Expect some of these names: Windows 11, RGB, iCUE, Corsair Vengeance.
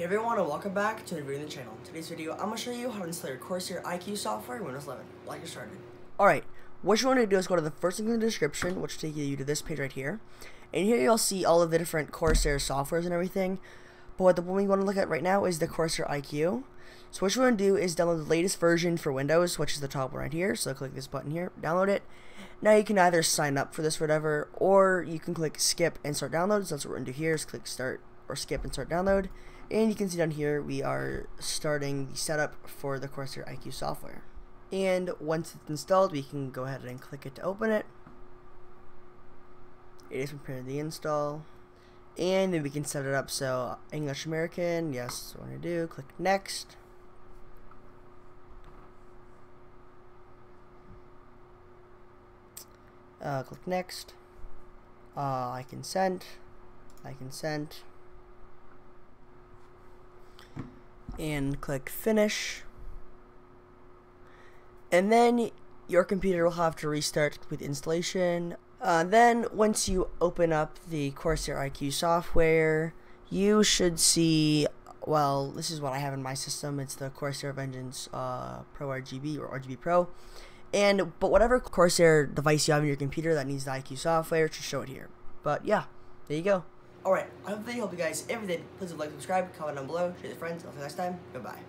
Hey everyone, and welcome back to the Reviewing the Channel. In today's video, I'm going to show you how to install your Corsair iCUE software in Windows 11. Like you're started. Alright, what you want to do is go to the first link in the description, which will take you to this page right here. And here you'll see all of the different Corsair softwares and everything. But what the one we want to look at right now is the Corsair iCUE. So what you want to do is download the latest version for Windows, which is the top one right here. So click this button here, download it. Now you can either sign up for this or whatever, or you can click skip and start downloads. That's what we're going to do here, is click start or skip and start download. And you can see down here we are starting the setup for the Corsair iCUE software. And once it's installed, we can go ahead and click it to open it. It is preparing the install. And then we can set it up so English American, yes, that's what I'm going to do. Click next. Click next. I consent. I consent. And click finish, and then your computer will have to restart with installation. Then once you open up the Corsair iCUE software, you should see, well, this is what I have in my system. It's the Corsair Vengeance Pro RGB or RGB Pro, but whatever Corsair device you have in your computer that needs the iCUE software should show it here. But yeah, there you go. Alright, I hope you guys everything. Please like, subscribe, comment down below, share with your friends. Until next time, goodbye.